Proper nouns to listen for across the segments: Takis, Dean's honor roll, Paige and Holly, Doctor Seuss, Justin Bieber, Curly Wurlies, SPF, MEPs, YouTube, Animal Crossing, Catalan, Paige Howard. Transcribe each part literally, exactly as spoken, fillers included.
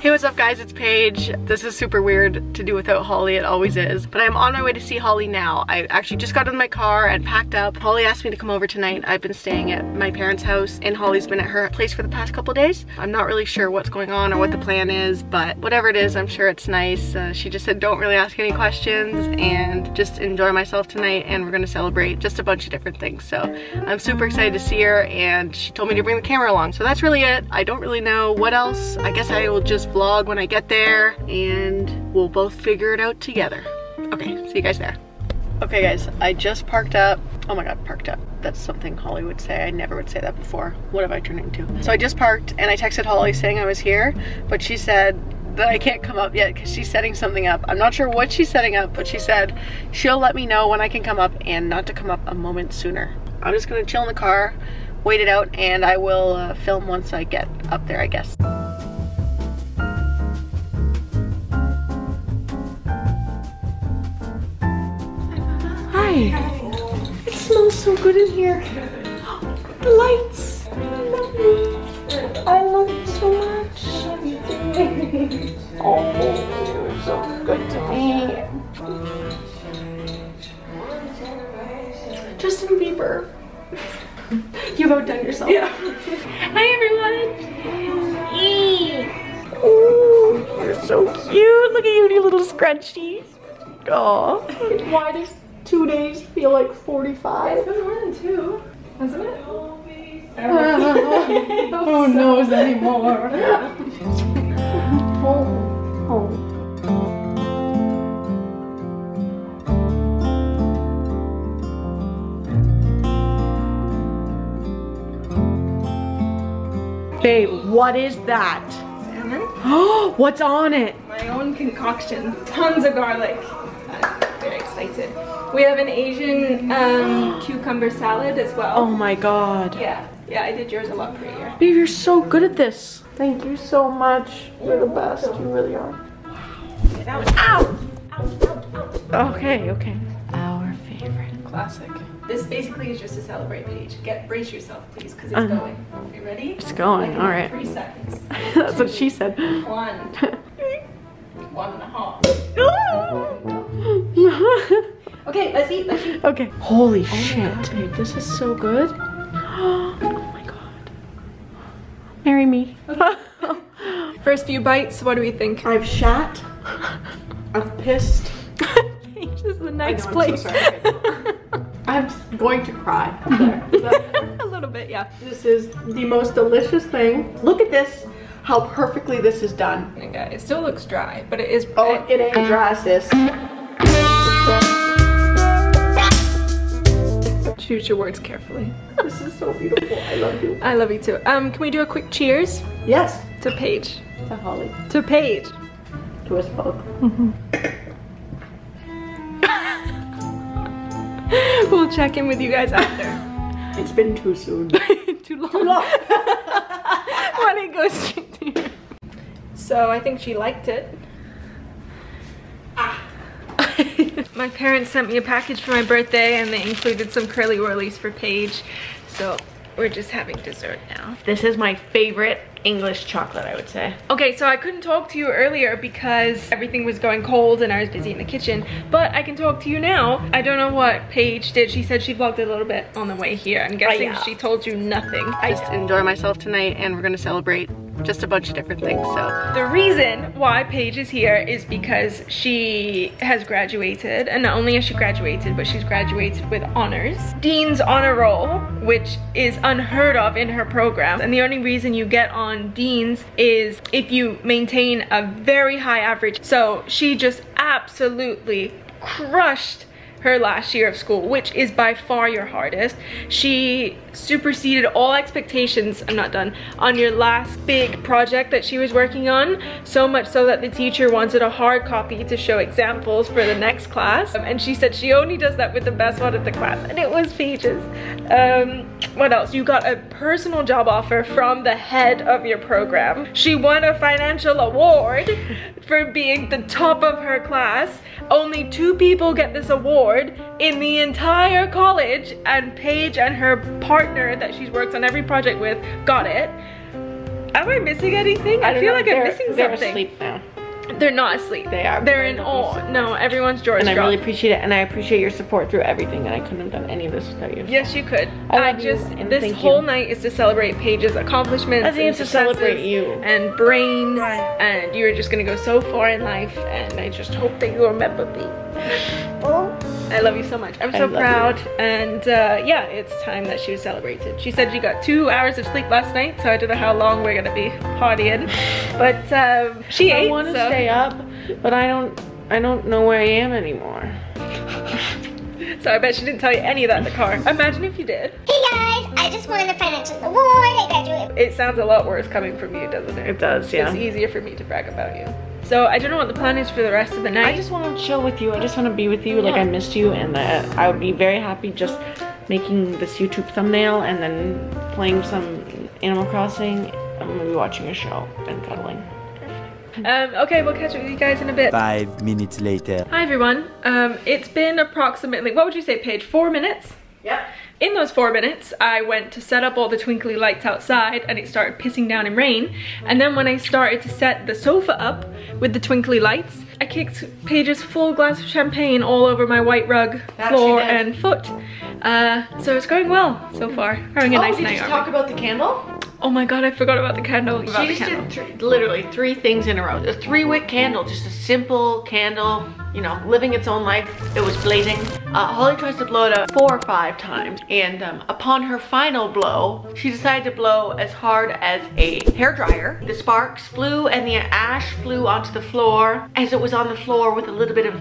Hey, what's up guys, it's Paige. This is super weird to do without Holly, it always is. But I'm on my way to see Holly now. I actually just got in my car and packed up. Holly asked me to come over tonight. I've been staying at my parents' house and Holly's been at her place for the past couple days. I'm not really sure what's going on or what the plan is, but whatever it is, I'm sure it's nice. Uh, she just said don't really ask any questions and just enjoy myself tonight, and we're gonna celebrate just a bunch of different things. So I'm super excited to see her, and she told me to bring the camera along. So that's really it. I don't really know what else. I guess I will just vlog when I get there and we'll both figure it out together. Okay, see you guys there. Okay guys, I just parked up. Oh my God, parked up. That's something Holly would say. I never would say that before. What have I turned into? So I just parked and I texted Holly saying I was here, but she said that I can't come up yet because she's setting something up. I'm not sure what she's setting up, but she said she'll let me know when I can come up and not to come up a moment sooner. I'm just gonna chill in the car, wait it out, and I will uh, film once I get up there, I guess. It smells so good in here. The lights. I love it. I love it so much. Oh, you're so good to me. Justin Bieber. You've outdone yourself. Yeah. Hi, everyone. Eee. Ooh, you're so cute. Look at you, you little scrunchies. Oh. Why does two days feel like forty-five? It's been more than two, hasn't it? Who knows anymore? Oh, oh. Babe, what is that? Salmon? Oh, what's on it? My own concoction. Tons of garlic. I'm very excited. We have an Asian um, cucumber salad as well. Oh my God. Yeah, yeah, I did yours a lot prettier. Babe, you're so good at this. Thank you so much. You're the best, you really are. Ow! Ow! Ow! Ow! Okay, okay. Our favorite. Classic. This basically is just to celebrate Paige. Get, brace yourself please, because it's uh, going. Are you ready? It's going, all right. Three seconds. That's what she said. One. One and a half. Okay, let's eat, let's eat. Okay. Holy oh shit. God, babe, this is so good. Oh my God. Marry me. Okay. First few bites, what do we think? I've shat. I've pissed. Paige is the next I know, place. I'm, so I'm going to cry. A little bit, yeah. This is the most delicious thing. Look at this. How perfectly this is done. Okay, it still looks dry, but it is. Oh, it, it ain't dry, sis. Choose your words carefully. This is so beautiful. I love you. I love you too. Um, can we do a quick cheers? Yes. To Paige. To Holly. To Paige. To us both. Mm-hmm. We'll check in with you guys after. It's been too soon. Too long. Too long. Why did it go straight to you? So I think she liked it. Ah. My parents sent me a package for my birthday and they included some Curly Wurlies for Paige. So we're just having dessert now. This is my favorite English chocolate, I would say. Okay, so I couldn't talk to you earlier because everything was going cold and I was busy in the kitchen, but I can talk to you now. I don't know what Paige did. She said she vlogged a little bit on the way here. I'm guessing oh, yeah. She told you nothing. I just enjoy myself tonight and we're gonna celebrate just a bunch of different things, so. The reason why Paige is here is because she has graduated, and not only has she graduated, but she's graduated with honors. Dean's honor roll, which is unheard of in her program, and the only reason you get on Dean's is if you maintain a very high average. So she just absolutely crushed her last year of school, which is by far your hardest. She superseded all expectations, I'm not done, on your last big project that she was working on, so much so that the teacher wanted a hard copy to show examples for the next class. Um, and she said she only does that with the best one of the class, and it was Paige's. Um, what else? You got a personal job offer from the head of your program. She won a financial award for being the top of her class. Only two people get this award in the entire college, and Paige and her partner that she's worked on every project with got it. Am I missing anything? I, I feel know. like they're, I'm missing something. They're asleep now. They're not asleep. They are. They're in awe. No, everyone's jaw is dropped. And I really appreciate it, and I appreciate your support through everything, and I couldn't have done any of this without you. Yes, you could. I, I just, you, this whole you. night is to celebrate Paige's accomplishments. I think it's to celebrate you. And brain, right. and you're just gonna go so far in life, and I just hope that you remember me. Oh. I love you so much. I'm so proud, you. and uh, yeah, it's time that she was celebrated. She said she got two hours of sleep last night, so I don't know how long we're gonna be partying, but um, she I ate, wanna so. stay up, but I don't, I don't know where I am anymore. So I bet she didn't tell you any of that in the car. Imagine if you did. Hey guys, I just won a financial award, I graduated. It sounds a lot worse coming from you, doesn't it? It does, yeah. It's easier for me to brag about you. So I don't know what the plan is for the rest of the night. I just want to chill with you. I just want to be with you. Yeah. Like I missed you, and uh, I would be very happy just making this YouTube thumbnail and then playing some Animal Crossing. I'm gonna be watching a show and cuddling. Um, okay, we'll catch up with you guys in a bit. Five minutes later. Hi everyone. Um, it's been approximately, what would you say, Paige? Four minutes? Yep. In those four minutes, I went to set up all the twinkly lights outside, and it started pissing down in rain. And then when I started to set the sofa up with the twinkly lights, I kicked Paige's full glass of champagne all over my white rug, floor, and foot. Uh, so it's going well so far. Having a nice night. Oh, did you talk about the candle? Oh my god, I forgot about the candle. She just did three, literally three things in a row. A three-wick candle, just a simple candle, you know, living its own life. It was blazing. Uh, Holly tries to blow it out four or five times, and um, upon her final blow, she decided to blow as hard as a hairdryer. The sparks flew and the ash flew onto the floor. As it was on the floor with a little bit of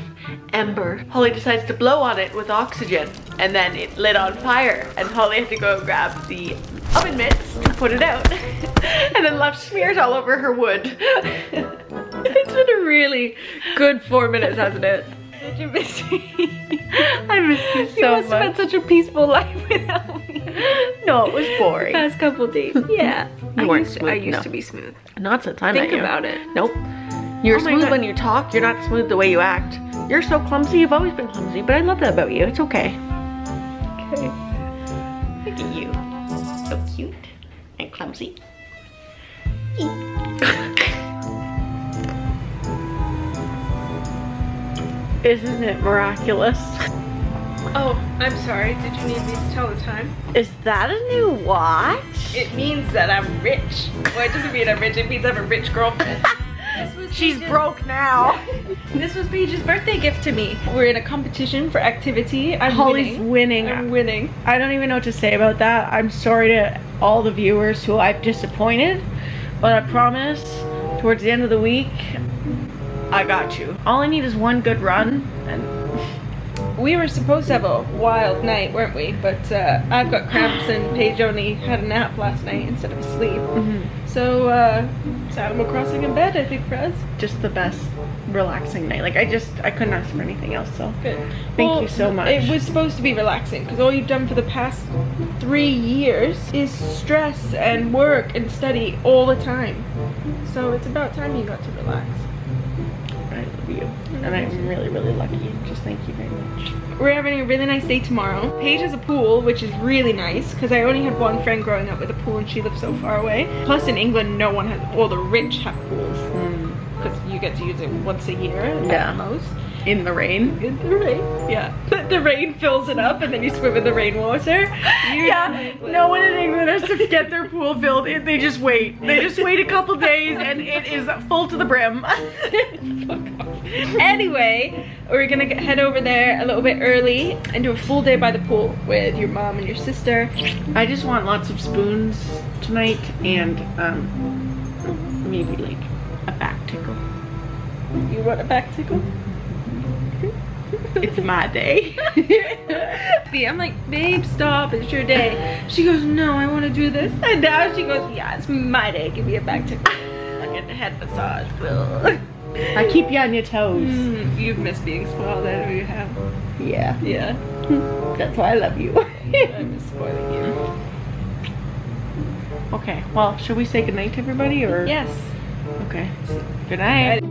ember, Holly decides to blow on it with oxygen, and then it lit on fire, and Holly had to go grab the oven mitts to put it out, and then left smears all over her wood. It's been a really good four minutes, hasn't it? Did you miss me? I missed you so much. You must have had such a peaceful life without me. No, it was boring. The past couple days. Yeah. You weren't smooth. I used to be smooth. Not so time. Think about it. Nope. You're smooth when you talk. You're not smooth the way you act. You're so clumsy. You've always been clumsy, but I love that about you. It's okay. Okay. Look at you. So cute and clumsy. Isn't it miraculous? Oh, I'm sorry. Did you need me to tell the time? Is that a new watch? It means that I'm rich. Well, it doesn't mean I'm rich. It means I'm a rich girlfriend. This was She's Paige's... broke now. This was Paige's birthday gift to me. We're in a competition for activity. I'm Holly's winning. winning. I'm winning. I don't even know what to say about that. I'm sorry to all the viewers who I've disappointed, but I promise towards the end of the week, I got you. All I need is one good run, and we were supposed to have a wild night, weren't we? But uh, I've got cramps, and Paige only had a nap last night instead of sleep. Mm-hmm. So uh, it's Animal Crossing in bed, I think, for us. Just the best relaxing night. Like I just, I couldn't ask for anything else. So good. Thank well, you so much. It was supposed to be relaxing because all you've done for the past three years is stress and work and study all the time. So it's about time you got to relax. I love you, and I'm really, really lucky. Just thank you very much. We're having a really nice day tomorrow. Paige has a pool, which is really nice, because I only had one friend growing up with a pool, and she lives so far away. Plus, in England, no one has, all the rich have pools, because mm. you get to use it once a year yeah. at most. In the rain. In the rain, yeah. But the rain fills it up, and then you swim in the rainwater. Yeah, no one in England has to get their pool filled. It, they just wait. They just wait a couple days, and it is full to the brim. Fuck off. Anyway, we're gonna get, head over there a little bit early and do a full day by the pool with your mom and your sister. I just want lots of spoons tonight, and um, maybe like a back tickle. You want a back tickle? It's my day. I'm like, babe, stop, it's your day. She goes, no, I want to do this. And now she goes, yeah, it's my day. Give me a back tickle. I'll get the head massage. I keep you on your toes. Mm, you've missed being spoiled. I know you have. Yeah. Yeah. That's why I love you. I miss spoiling you. Okay, well, should we say goodnight to everybody? Or yes. Okay. Good night.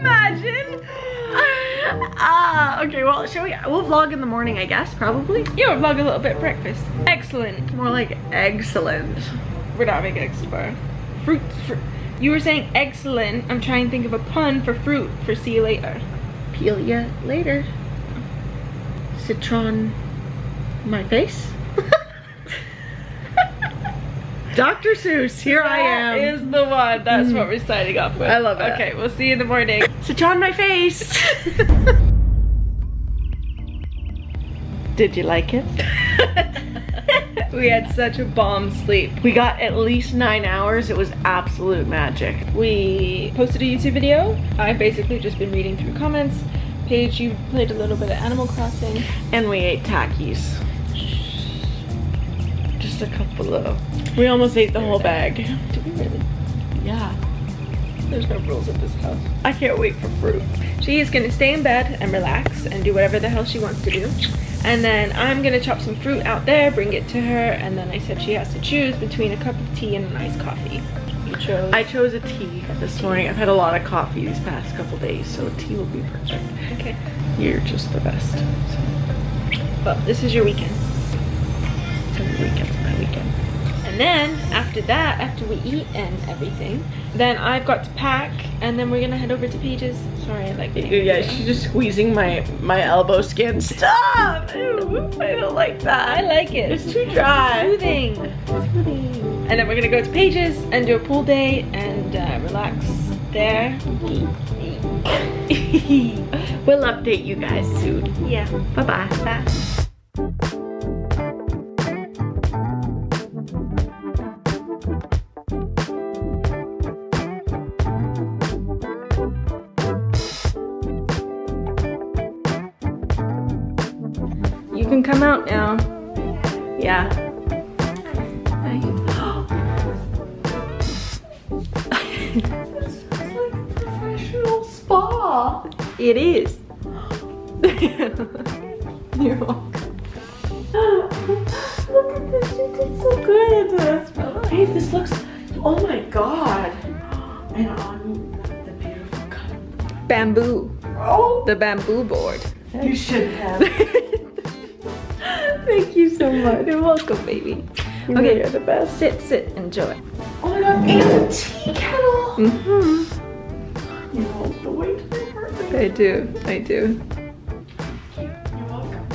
Imagine. Ah, uh, okay, well, shall we? We'll vlog in the morning, I guess, probably. Yeah, we'll vlog a little bit breakfast. Excellent. More like egg-cellent. we're not making extra fruit, fruit. You were saying excellent. I'm trying to think of a pun for fruit for see you later. Peel ya later. Citron my face. Doctor Seuss, here that I am. That is the one. That's mm. what we're signing off with. I love it. Okay, we'll see you in the morning. Citron my face. Did you like it? We had such a bomb sleep. We got at least nine hours. It was absolute magic. We posted a YouTube video. I've basically just been reading through comments. Paige, you played a little bit of Animal Crossing. And we ate Takis. Just a couple of... We almost ate the whole bag. Did we really? Yeah. There's no rules at this house. I can't wait for fruit. She is gonna stay in bed and relax and do whatever the hell she wants to do. And then I'm gonna chop some fruit out there, bring it to her, and then I said she has to choose between a cup of tea and an iced coffee. You chose? I chose a tea this morning. I've had a lot of coffee these past couple days, so tea will be perfect. Okay. You're just the best. So. Well, this is your weekend. Weekend's my weekend. And then after that, after we eat and everything, then I've got to pack, and then we're gonna head over to Paige's. Sorry, I like that. Yeah, she's just squeezing my my elbow skin. Stop! Ew, I don't like that. I like it. It's too dry. It's soothing. It's soothing. And then we're gonna go to Paige's and do a pool day and uh, relax there. We'll update you guys soon. Yeah. Bye bye. Bye. You can come out now. Yeah. Hi. This is like a professional spa. It is. You're welcome. Look at this. You did so good. Babe, this looks. Oh my god. And on the beautiful cup. Bamboo. Oh. The bamboo board. You should have. Thank you so much. You're welcome, baby. You okay, you're the best. Sit, sit, enjoy. Oh my god, and the tea kettle! Mm-hmm. You all the way to the apartment. I do, I do. Thank you. You're welcome.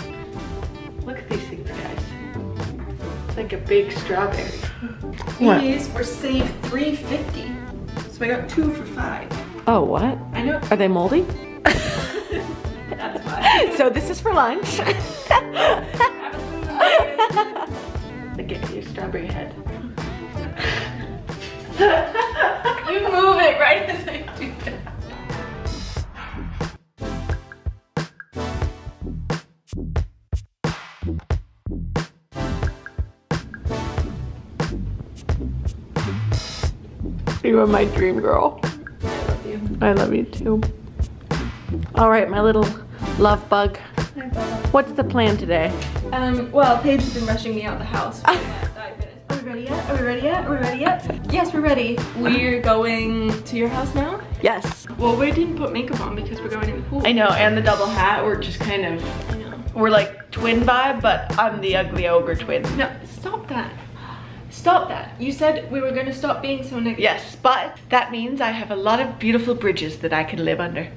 Look at these things, guys. It's like a big strawberry. What? These were saved three fifty. So I got two for five. Oh, what? I know. Are they moldy? That's why. So this is for lunch. Look at your strawberry head. You move it right as I do that. You are my dream girl. I love you. I love you too. All right, my little love bug. Hi, bug. What's the plan today? Um, well, Paige has been rushing me out of the house. For Are we ready yet? Are we ready yet? Are we ready yet? Yes, we're ready. We're going to your house now? Yes. Well, we didn't put makeup on because we're going in the pool. I know, and the double hat. We're just kind of, I know. We're like twin vibe, but I'm the ugly ogre twin. No, stop that. Stop that. You said we were going to stop being so negative. Yes, but that means I have a lot of beautiful bridges that I can live under.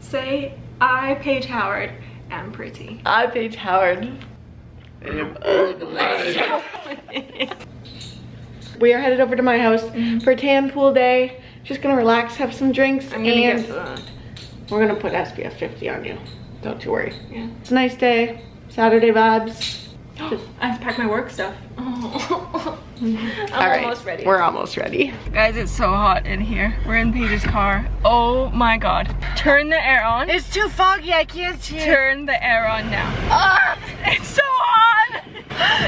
Say, I, Paige Howard. I'm pretty. I'm Paige Howard. I'm ugly. We are headed over to my house for tan pool day. Just gonna relax, have some drinks, I'm gonna and get we're gonna put S P F fifty on you. Don't you worry. Yeah. It's a nice day. Saturday vibes. Just... I've packed my work stuff. Oh. I'm All right. almost ready. We're almost ready. Guys, it's so hot in here. We're in Paige's car. Oh my god. Turn the air on. It's too foggy, I can't see it. Turn the air on now. Ah, it's so hot!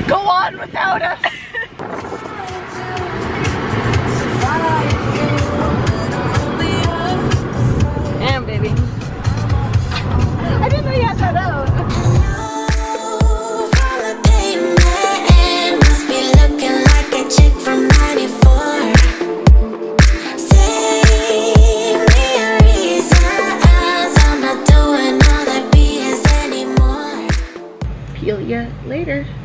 Go on without us. Damn, baby. I didn't know you had that out. Later.